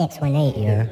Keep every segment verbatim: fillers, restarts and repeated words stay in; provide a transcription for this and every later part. six one eight, yo.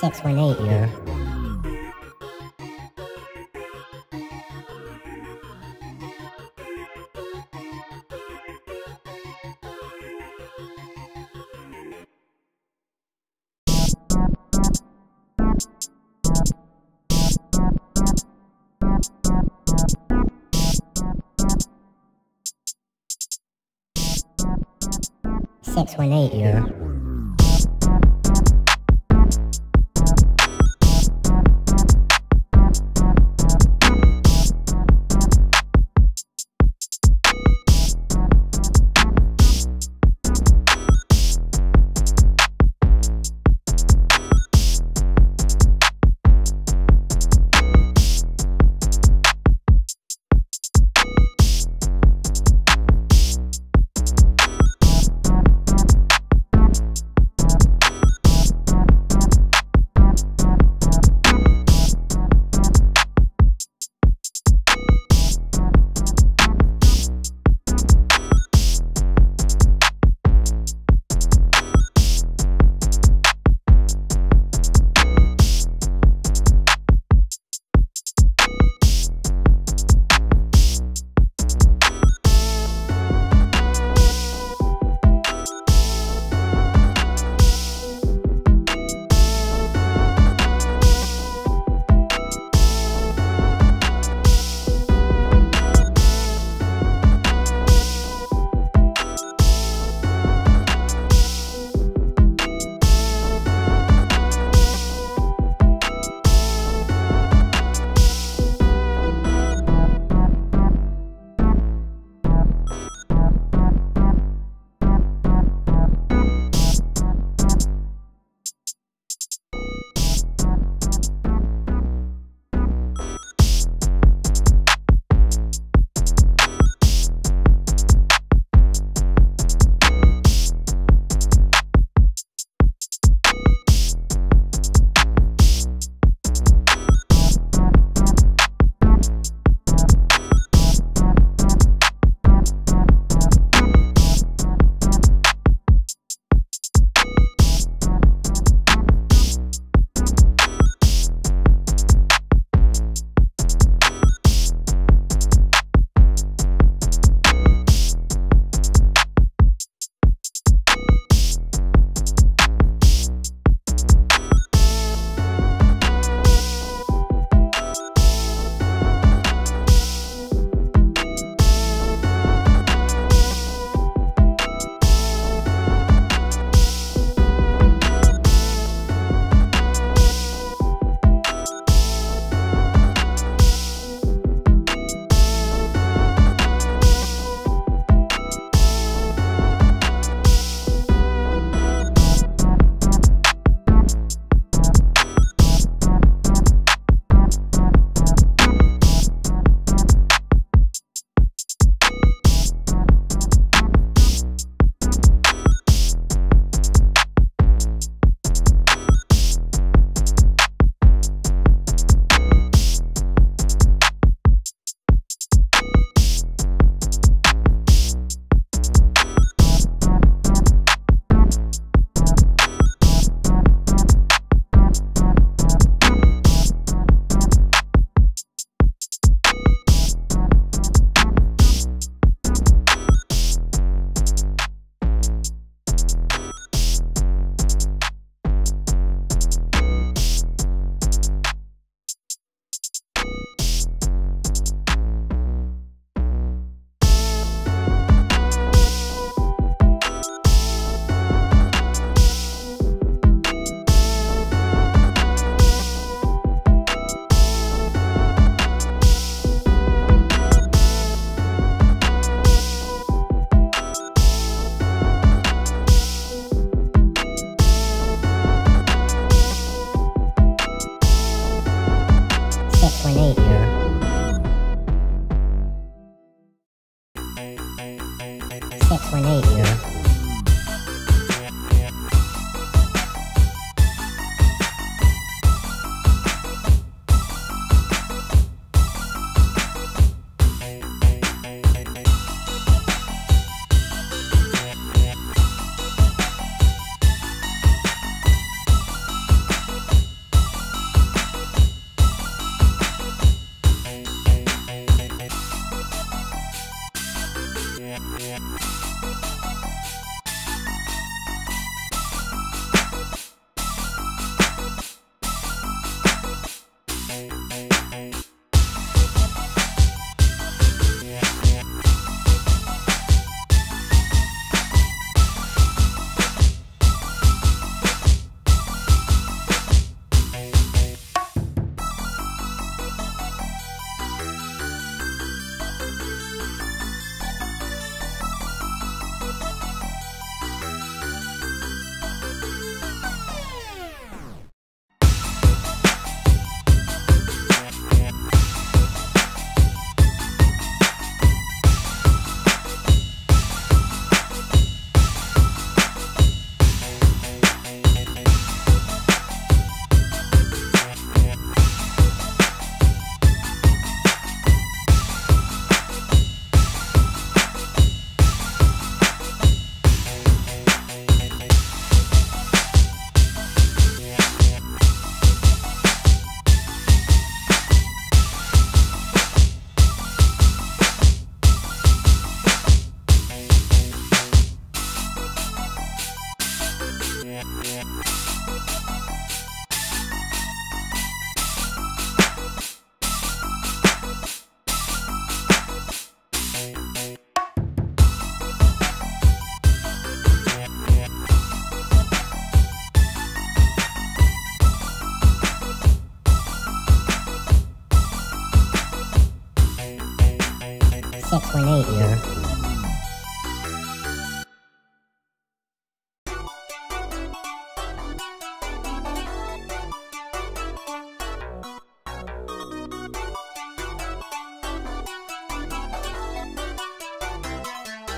six one eight, yo. six one eight, yo. here.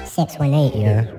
Six one eight here. Six one eight here. Six one eight here.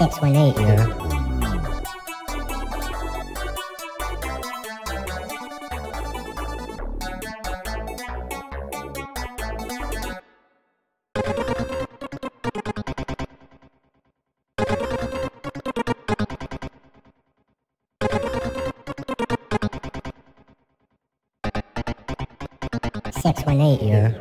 six one eight, girl. six one eight, yeah.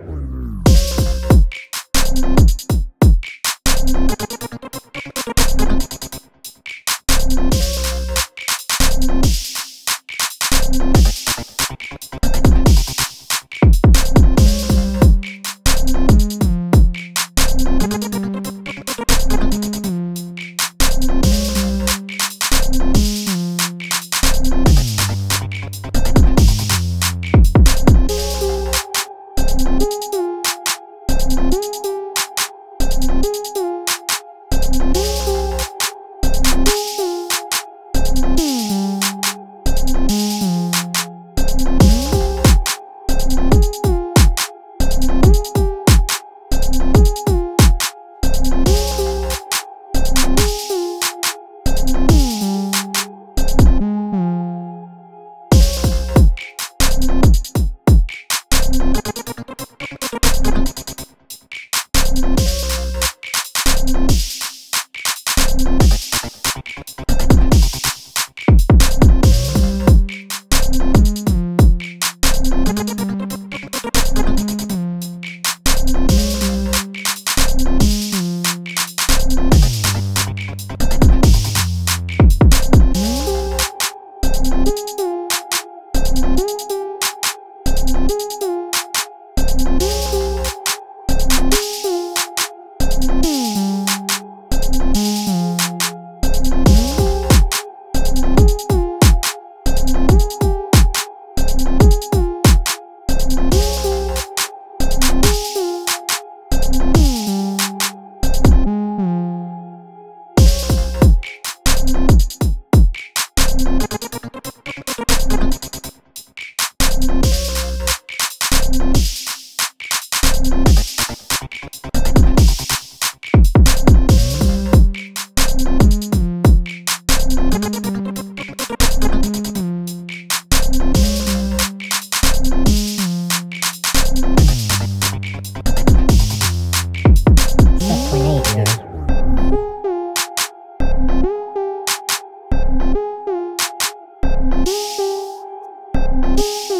We'll be right back.